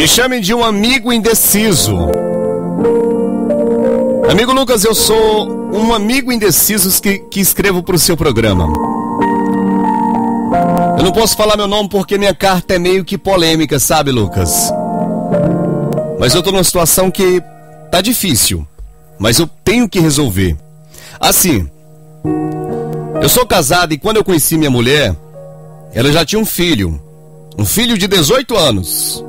Me chamem de um amigo indeciso. Amigo Lucas, eu sou um amigo indeciso que escrevo para o seu programa. Eu não posso falar meu nome porque minha carta é meio que polêmica, sabe, Lucas? Mas eu tô numa situação que tá difícil, mas eu tenho que resolver. Assim, eu sou casado e quando eu conheci minha mulher, ela já tinha um filho de 18 anos.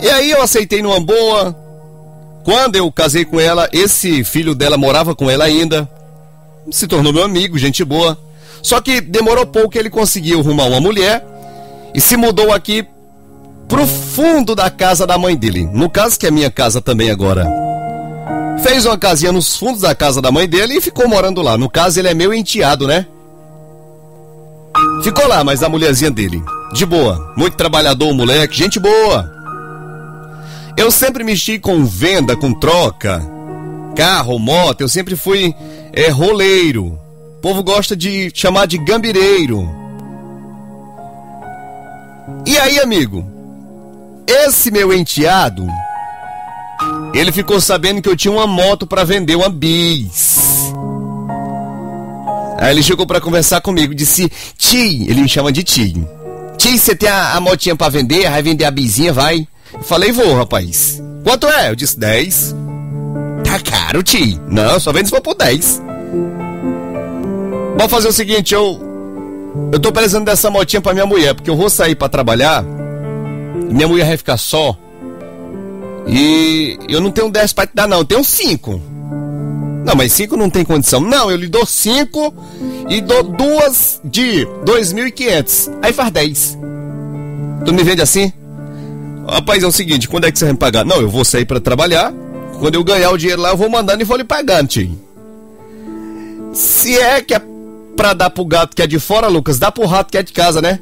E aí eu aceitei numa boa. Quando eu casei com ela, esse filho dela morava com ela ainda, se tornou meu amigo, gente boa. Só que demorou pouco, ele conseguiu arrumar uma mulher e se mudou aqui pro fundo da casa da mãe dele, no caso que é a minha casa também agora. Fez uma casinha nos fundos da casa da mãe dele e ficou morando lá. No caso, ele é meu enteado, né? Ficou lá, mas a mulherzinha dele, de boa, muito trabalhador, moleque, gente boa. Eu sempre mexi com venda, com troca, carro, moto, eu sempre fui roleiro. O povo gosta de chamar de gambireiro. E aí, amigo, esse meu enteado, ele ficou sabendo que eu tinha uma moto pra vender, uma bis. Aí ele chegou pra conversar comigo, disse: Ti, ele me chama de Ti. Ti, você tem a motinha pra vender? Vai vender a bizinha, vai. Eu falei: vou, rapaz. Quanto é? Eu disse: 10. Tá caro, Ti. Não, só vende se for por 10. Vamos fazer o seguinte, eu tô precisando dessa motinha pra minha mulher, porque eu vou sair pra trabalhar, minha mulher vai ficar só, e eu não tenho 10 pra te dar não, eu tenho 5. Não, mas 5 não tem condição. Não, eu lhe dou 5 e dou duas de 2.500, aí faz 10. Tu me vende assim? Rapaz, é o seguinte, quando é que você vai me pagar? Não, eu vou sair pra trabalhar, quando eu ganhar o dinheiro lá eu vou mandando e vou lhe pagando, tio. Se é que é pra dar pro gato que é de fora, Lucas, dá pro rato que é de casa, né?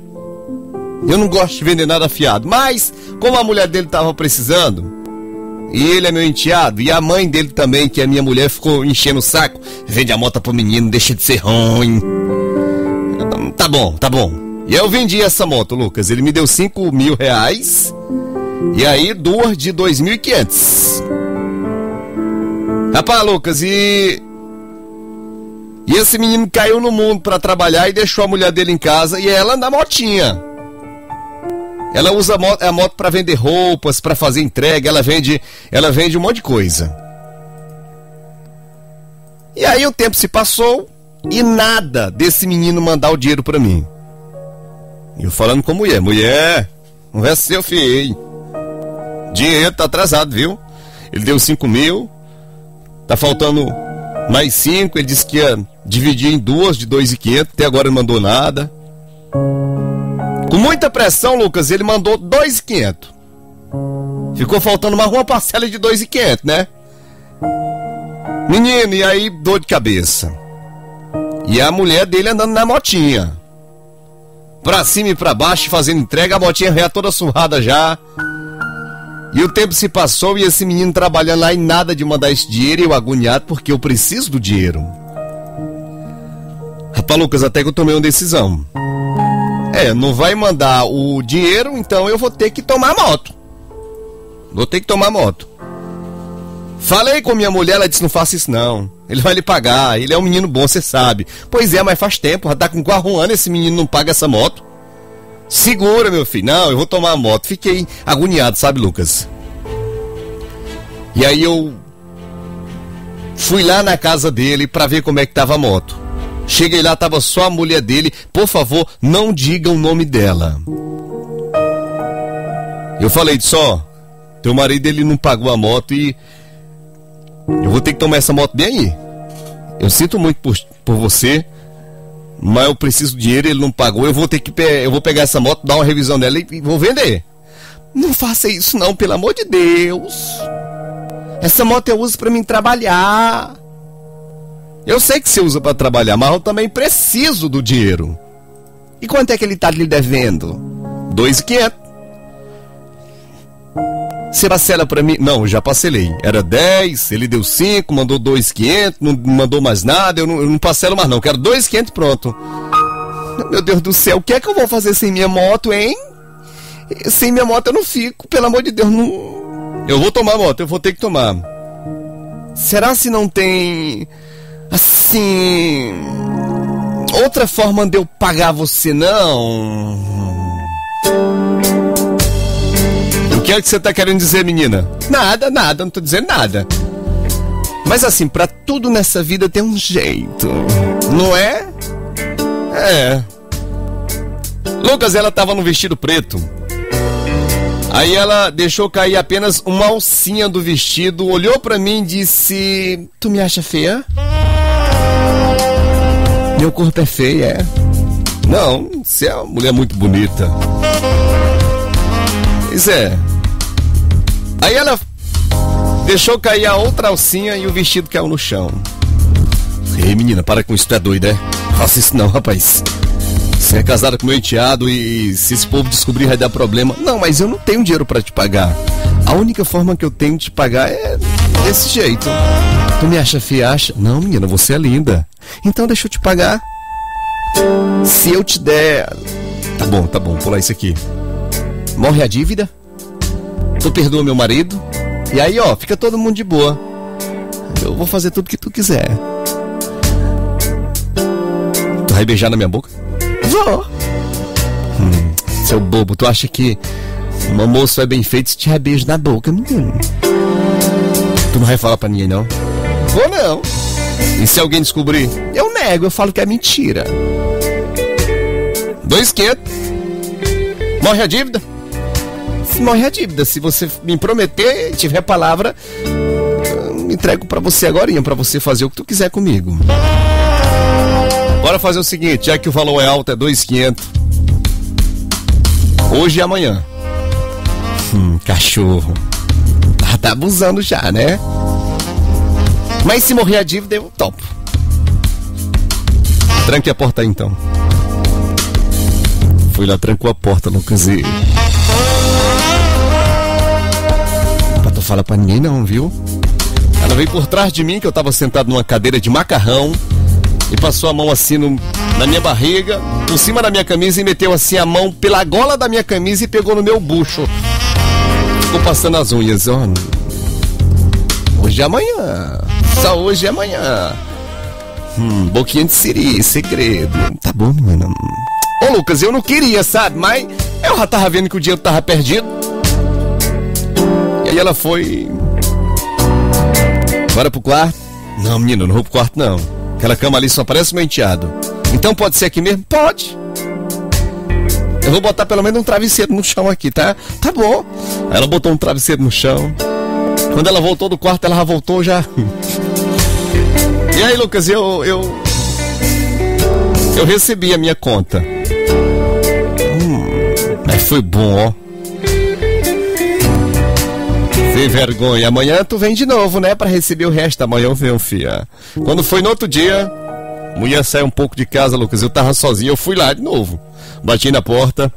Eu não gosto de vender nada fiado, mas como a mulher dele tava precisando, e ele é meu enteado, e a mãe dele também, que é minha mulher, ficou enchendo o saco: vende a moto pro menino, deixa de ser ruim. Tá bom, tá bom. E eu vendi essa moto, Lucas. Ele me deu 5.000 reais, e aí duas de 2.500. Rapaz, Lucas, e esse menino caiu no mundo pra trabalhar e deixou a mulher dele em casa e ela na motinha. Ela usa a moto pra vender roupas, pra fazer entrega, ela vende um monte de coisa. E aí o tempo se passou e nada desse menino mandar o dinheiro pra mim. Eu falando com a mulher: mulher, conversa seu filho, dinheiro tá atrasado, viu? Ele deu 5.000, tá faltando mais 5, ele disse que ia dividir em duas de 2.500, até agora não mandou nada. Com muita pressão, Lucas, ele mandou 2.500. Ficou faltando mais uma parcela de 2.500, né? Menino, e aí dor de cabeça. E a mulher dele andando na motinha, pra cima e pra baixo, fazendo entrega, a motinha já toda surrada já. E o tempo se passou e esse menino trabalhando lá e nada de mandar esse dinheiro, e eu agoniado porque eu preciso do dinheiro. Rapaz, Lucas, até que eu tomei uma decisão. Não vai mandar o dinheiro, então eu vou ter que tomar a moto. Vou ter que tomar a moto. Falei com minha mulher, ela disse: não faça isso não, ele vai lhe pagar, ele é um menino bom, você sabe. Pois é, mas faz tempo, já tá com quase um ano, esse menino não paga essa moto. Segura, meu filho. Não, eu vou tomar a moto. Fiquei agoniado, sabe, Lucas? E aí eu fui lá na casa dele pra ver como é que tava a moto. Cheguei lá, tava só a mulher dele. Por favor, não diga o nome dela. Eu falei: só, teu marido, ele não pagou a moto e eu vou ter que tomar essa moto bem aí. Eu sinto muito por você, mas eu preciso do dinheiro, ele não pagou. Eu vou pegar essa moto, dar uma revisão nela e vou vender. Não faça isso não, pelo amor de Deus. Essa moto eu uso pra mim trabalhar. Eu sei que você usa pra trabalhar, mas eu também preciso do dinheiro. E quanto é que ele tá lhe devendo? 2.500. Você parcela pra mim? Não, eu já parcelei. Era 10, ele deu 5, mandou 2.500, não mandou mais nada, eu não parcelo mais não, quero 2.500 pronto. Meu Deus do céu, o que é que eu vou fazer sem minha moto, hein? Sem minha moto eu não fico, pelo amor de Deus, não... Eu vou tomar a moto, eu vou ter que tomar. Será se não tem... assim... outra forma de eu pagar você, não? O que é que você tá querendo dizer, menina? Nada, nada, não tô dizendo nada. Mas assim, pra tudo nessa vida tem um jeito, não é? É. Lucas, ela tava num vestido preto. Aí ela deixou cair apenas uma alcinha do vestido, olhou pra mim e disse... Tu me acha feia? Meu corpo é feio, é? Não, você é uma mulher muito bonita. Isso é. Aí ela deixou cair a outra alcinha e o vestido caiu no chão. Ei, menina, para com isso, tu é doida, é? Faça isso não, rapaz. Você é casada com meu enteado e se esse povo descobrir vai dar problema. Não, mas eu não tenho dinheiro pra te pagar. A única forma que eu tenho de te pagar é desse jeito. Tu me acha feia? Acha? Não, menina, você é linda. Então deixa eu te pagar. Se eu te der... tá bom, pular isso aqui. Morre a dívida. Tu perdoa meu marido. E aí, ó, fica todo mundo de boa. Eu vou fazer tudo que tu quiser. Tu vai beijar na minha boca? Vou. Seu bobo, tu acha que uma moça é bem feita se tiver beijo na boca, menino? Tu não vai falar pra ninguém, não? Vou não. E se alguém descobrir? Eu nego, eu falo que é mentira. 2.500. Morre a dívida? Morre a dívida. Se você me prometer, tiver palavra, me entrego pra você agorinha, pra você fazer o que tu quiser comigo. Bora fazer o seguinte, já que o valor é alto, é 2.500. Hoje e amanhã. Cachorro. Tá abusando já, né? Mas se morrer a dívida, eu topo. Tranque a porta aí, então. Fui lá, trancou a porta, Lucas, e... Pra tu falar pra ninguém não, viu? Ela veio por trás de mim, que eu tava sentado numa cadeira de macarrão, e passou a mão assim na minha barriga, por cima da minha camisa, e meteu assim a mão pela gola da minha camisa e pegou no meu bucho. Ficou passando as unhas, ó... Hoje é amanhã. Só hoje é amanhã. Boquinha de siri, segredo. Tá bom, menina. Ô, Lucas, eu não queria, sabe? Mas eu já tava vendo que o dinheiro tava perdido. E aí ela foi... Bora pro quarto? Não, menina, eu não vou pro quarto, não. Aquela cama ali só parece meu enteado. Então pode ser aqui mesmo? Pode. Eu vou botar pelo menos um travesseiro no chão aqui, tá? Tá bom. Aí ela botou um travesseiro no chão. Quando ela voltou do quarto, ela já voltou, já... E aí, Lucas, eu recebi a minha conta. Mas foi bom, ó. Sem vergonha. Amanhã tu vem de novo, né? Pra receber o resto. Amanhã eu venho, fia. Quando foi no outro dia, a mulher saiu um pouco de casa, Lucas. Eu tava sozinho, eu fui lá de novo. Bati na porta.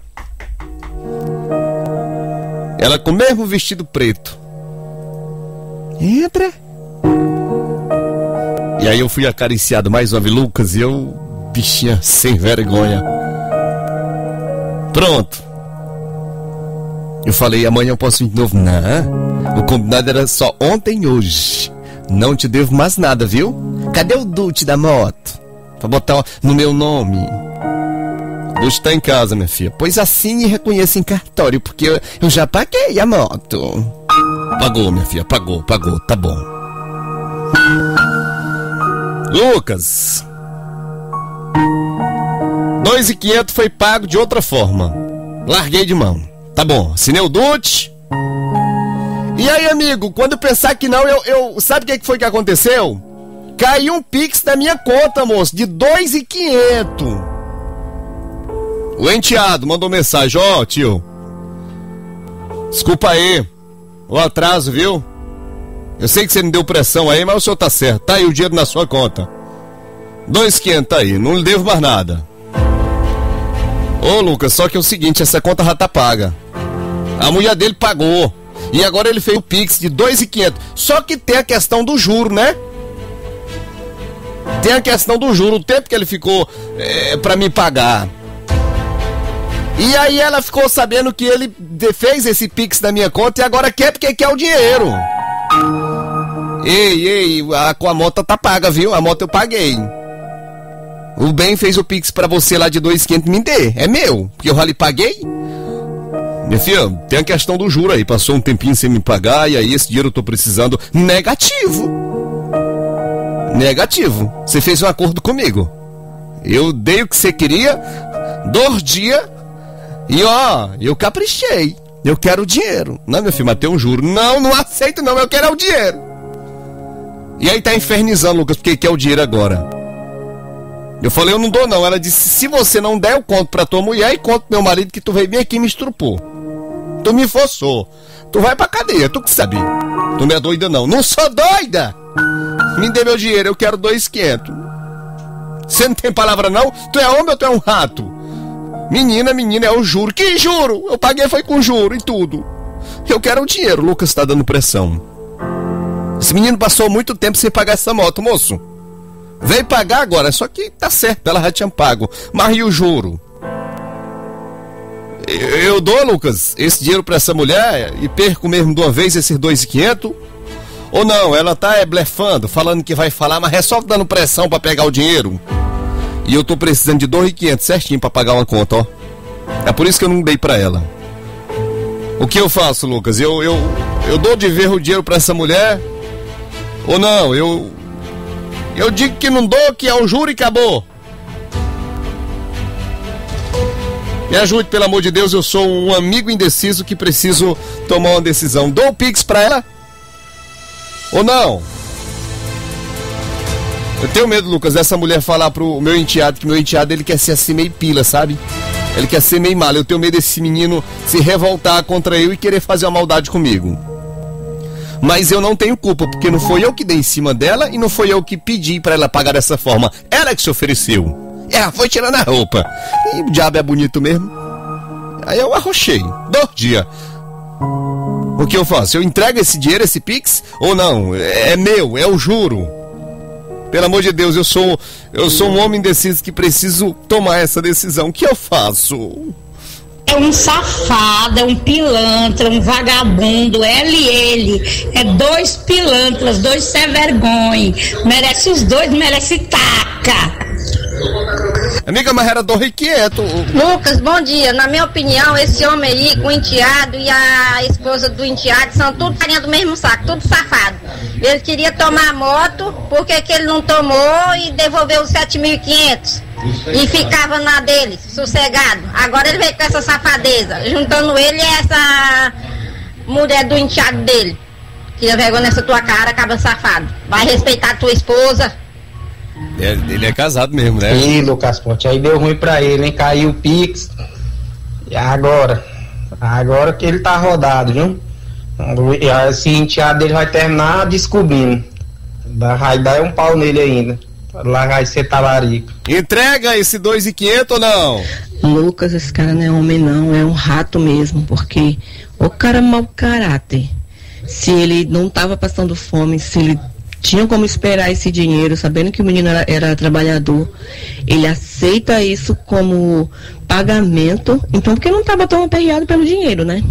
Ela com o mesmo vestido preto. Entra. E aí eu fui acariciado mais uma vez, Lucas, e eu, bichinha sem vergonha. Pronto. Eu falei, amanhã eu posso ir de novo. Não, o combinado era só ontem e hoje. Não te devo mais nada, viu? Cadê o Dute da moto? Pra botar no meu nome. O Dute tá em casa, minha filha. Pois assine e reconheça em cartório, porque eu já paguei a moto. Pagou, minha filha, pagou, tá bom. Lucas, 2.500 foi pago de outra forma. Larguei de mão. Tá bom, assinei o Dute. E aí, amigo, quando eu pensar que não, eu sabe o que foi que aconteceu? Caiu um pix da minha conta, moço, de 2.500. O enteado mandou mensagem, ó, tio, desculpa aí o atraso, viu? Eu sei que você me deu pressão aí, mas o senhor tá certo. Tá aí o dinheiro na sua conta. 2.500 tá aí, não lhe devo mais nada. Ô, Lucas, só que é o seguinte, essa conta já tá paga. A mulher dele pagou. E agora ele fez o pix de 2.500. Só que tem a questão do juro, né? Tem a questão do juro, o tempo que ele ficou pra me pagar. E aí ela ficou sabendo que ele fez esse pix da minha conta e agora quer porque quer o dinheiro. Ei, a moto tá paga, viu? A moto eu paguei. O Ben fez o pix pra você lá de 2.500, me dê. É meu, porque eu já lhe paguei. Minha filha, tem a questão do juro aí. Passou um tempinho sem me pagar e aí esse dinheiro eu tô precisando. Negativo. Você fez um acordo comigo. Eu dei o que você queria, 2 dias. E ó, eu caprichei. Eu quero o dinheiro. Não, meu filho, mas tem um juro. Não aceito não, eu quero é o dinheiro. E aí tá infernizando, Lucas, porque quer o dinheiro agora. Eu falei, eu não dou não. Ela disse, se você não der, eu conto pra tua mulher e conto pro meu marido que tu veio bem aqui e me estrupou. Tu me forçou. Tu vai pra cadeia, tu que sabe. Tu não é doida não. Não sou doida! Me dê meu dinheiro, eu quero 2.500. Você não tem palavra não? Tu é homem ou tu é um rato? Menina, é o juro. Que juro? Eu paguei foi com juro e tudo. Eu quero o dinheiro. O Lucas tá dando pressão. Esse menino passou muito tempo sem pagar essa moto, moço. Veio pagar agora, só que tá certo, ela já tinha pago. Mas e o juro? Eu dou, Lucas, esse dinheiro pra essa mulher e perco mesmo de uma vez esses 2.500? Ou não, ela tá blefando, falando que vai falar, mas é só dando pressão pra pegar o dinheiro. E eu tô precisando de 2.500 certinho pra pagar uma conta, ó. É por isso que eu não dei pra ela. O que eu faço, Lucas? Eu dou de ver o dinheiro pra essa mulher? Ou não, eu digo que não dou, que é o juro e acabou. Me ajude, pelo amor de Deus, eu sou um amigo indeciso que preciso tomar uma decisão. Dou o pix pra ela? Ou não? Eu tenho medo, Lucas, dessa mulher falar pro meu enteado, que meu enteado ele quer ser assim meio pila, sabe? Ele quer ser meio mal. Eu tenho medo desse menino se revoltar contra eu e querer fazer uma maldade comigo. Mas eu não tenho culpa, porque não foi eu que dei em cima dela e não foi eu que pedi pra ela pagar dessa forma. Ela que se ofereceu. Ela foi tirando a roupa. E o diabo é bonito mesmo. Aí eu arrochei. 2 dias. O que eu faço? Eu entrego esse dinheiro, esse pix? Ou não? É meu, é o juro. Pelo amor de Deus, eu sou um homem indeciso que preciso tomar essa decisão. O que eu faço? É um safado, é um pilantra, um vagabundo, ele. É 2 pilantras, 2 sem vergonha. Merece os 2, merece taca. Amiga, mas era do Riquieto. Lucas, bom dia. Na minha opinião, esse homem aí com o enteado e a esposa do enteado são tudo farinha do mesmo saco, tudo safado. Ele queria tomar a moto, porque que ele não tomou e devolveu os 7.500. E ficava na dele, sossegado. Agora ele veio com essa safadeza, juntando ele e essa mulher do enteado dele. Tira vergonha nessa tua cara, acaba safado. Vai respeitar a tua esposa. Ele é casado mesmo, né? Ih, Lucas Ponte, aí deu ruim pra ele, hein? Caiu o pix. E agora? Agora que ele tá rodado, viu? Esse enteado dele vai terminar descobrindo. Vai dar um pau nele ainda. Lá vai ser talarico. Entrega esse 2.500 ou não? Lucas, esse cara não é homem não, é um rato mesmo, porque o cara é mau caráter. Se ele não tava passando fome, se ele tinha como esperar esse dinheiro, sabendo que o menino era trabalhador, ele aceita isso como pagamento, então porque não estava tão aperreado pelo dinheiro, né?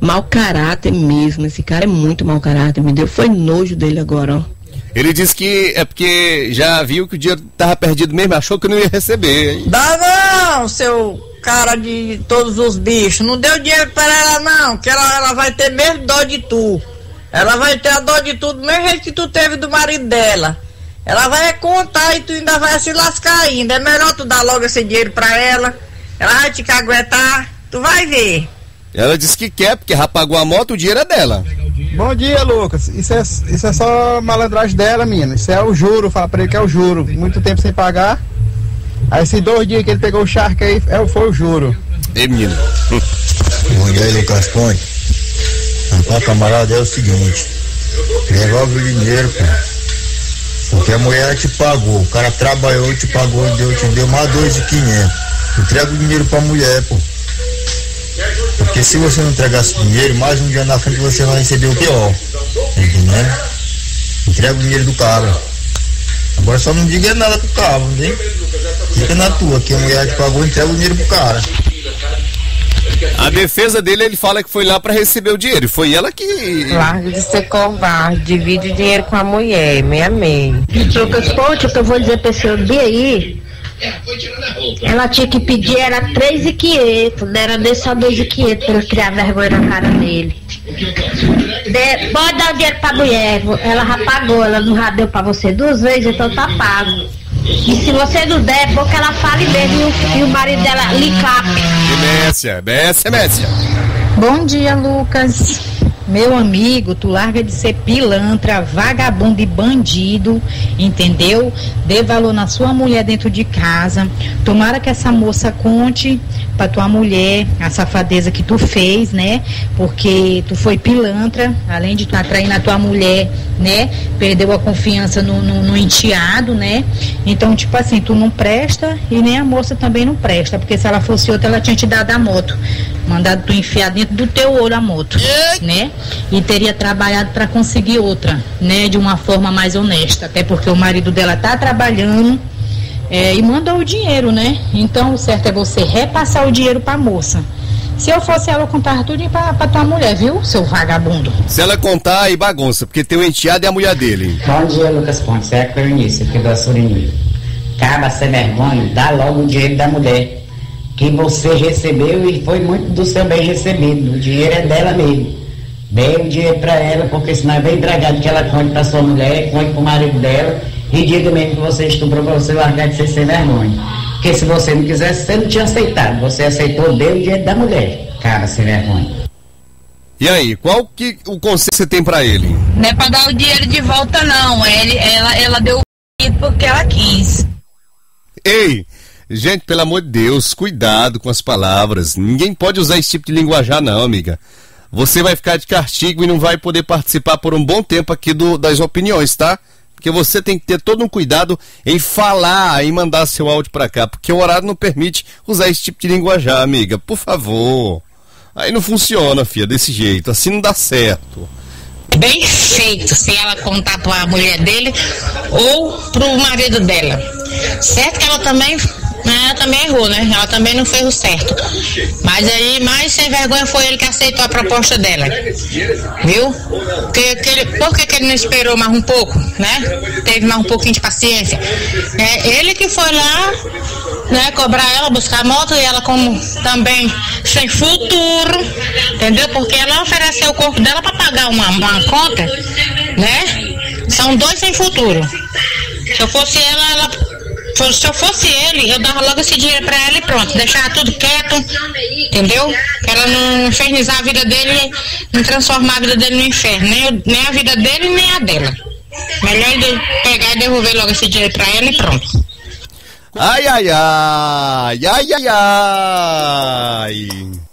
Mau caráter mesmo, esse cara é muito mau caráter, me deu foi nojo dele agora, ó. Ele disse que é porque já viu que o dinheiro estava perdido mesmo, achou que não ia receber, hein? Dá não, seu cara de todos os bichos, não deu dinheiro para ela não, que ela vai ter mesmo dó de tu. Ela vai ter a dor de tudo, do mesmo jeito que tu teve do marido dela. Ela vai contar e tu ainda vai se lascar ainda. É melhor tu dar logo esse dinheiro pra ela. Ela vai te caguetar, tu vai ver. Ela disse que quer, porque já pagou a moto, o dinheiro é dela. Bom dia, Lucas. Isso é só malandragem dela, menina. Isso é o juro, fala pra ele que é o juro. Muito tempo sem pagar. Aí esses 2 dias que ele pegou o charque aí, foi o juro. Ei, menino. Bom dia, Lucas Ponte. O camarada é o seguinte, devolve o dinheiro, cara, porque a mulher te pagou, o cara trabalhou, te pagou, te deu mais 2.500, entrega o dinheiro pra mulher, pô, porque se você não entregasse o dinheiro, mais um dia na frente você vai receber o pior, entendeu? Entrega o dinheiro do cara, agora só não diga nada pro cara, não tem? Fica na tua, que a mulher te pagou, entrega o dinheiro pro cara. A defesa dele, ele fala que foi lá pra receber o dinheiro. Foi ela que... Larga de ser covarde, divide o dinheiro com a mulher, me amei. Pô, eu vou dizer pra esse homem aí... Ela tinha que pedir, era 3.500, era desse só 2.500 pra ele criar vergonha na cara dele. Pode dar o dinheiro pra mulher, ela já pagou, ela não já deu pra você duas vezes, então tá pago. E se você não der, é bom que ela fale mesmo e o marido dela lhe cape. Bécia. Bom dia, Lucas. Meu amigo, tu larga de ser pilantra, vagabundo e bandido, entendeu? Dê valor na sua mulher dentro de casa. Tomara que essa moça conte pra tua mulher a safadeza que tu fez, né? Porque tu foi pilantra, além de estar traindo a tua mulher, né? Perdeu a confiança no enteado, né? Então, tipo assim, tu não presta e nem a moça também não presta, porque se ela fosse outra, ela tinha te dado a moto. Mandado tu enfiar dentro do teu olho a moto, né? E teria trabalhado para conseguir outra, né? De uma forma mais honesta, até porque o marido dela tá trabalhando e mandou o dinheiro, né? Então o certo é você repassar o dinheiro pra moça. Se eu fosse ela, eu contava tudo pra tua mulher, viu, seu vagabundo? Se ela contar, aí bagunça, porque teu enteado é a mulher dele. Bom dia, Lucas Pontes, é que eu início aqui da Surini. Acaba sem vergonha, dá logo o dinheiro da mulher que você recebeu, e foi muito do seu bem recebido. O dinheiro é dela mesmo. Dê o dinheiro pra ela, porque senão é bem dragado que ela conte pra sua mulher, conte pro marido dela, e diga mesmo que você estuprou pra você largar de ser sem vergonha. Porque se você não quisesse, você não tinha aceitado. Você aceitou, deu o dinheiro da mulher. Cara, sem vergonha. E aí, qual que o conselho você tem pra ele? Não é pra dar o dinheiro de volta, não. Ela deu o dinheiro porque ela quis. Ei! Gente, pelo amor de Deus, cuidado com as palavras. Ninguém pode usar esse tipo de linguajar, não, amiga. Você vai ficar de castigo e não vai poder participar por um bom tempo aqui das opiniões, tá? Porque você tem que ter todo um cuidado em falar, em mandar seu áudio pra cá, porque o horário não permite usar esse tipo de linguajar, amiga. Por favor. Aí não funciona, filha, desse jeito. Assim não dá certo. Bem feito, se ela contar pra mulher dele ou pro marido dela. Certo que ela também errou, né? Ela também não fez o certo. Mas aí, mais sem vergonha foi ele que aceitou a proposta dela. Viu? Por que ele não esperou mais um pouco, né? Teve mais um pouquinho de paciência. Ele que foi lá, né, cobrar ela, buscar a moto, e ela como também sem futuro, entendeu? Porque ela ofereceu o corpo dela para pagar uma conta, né? São dois sem futuro. Se eu fosse ela... Se eu fosse ele, eu dava logo esse dinheiro pra ela e pronto, deixava tudo quieto, entendeu? Ela não infernizar a vida dele, não transformar a vida dele no inferno, nem a vida dele, nem a dela. Melhor ele pegar e devolver logo esse dinheiro pra ela e pronto. Ai, ai, ai, ai, ai, ai.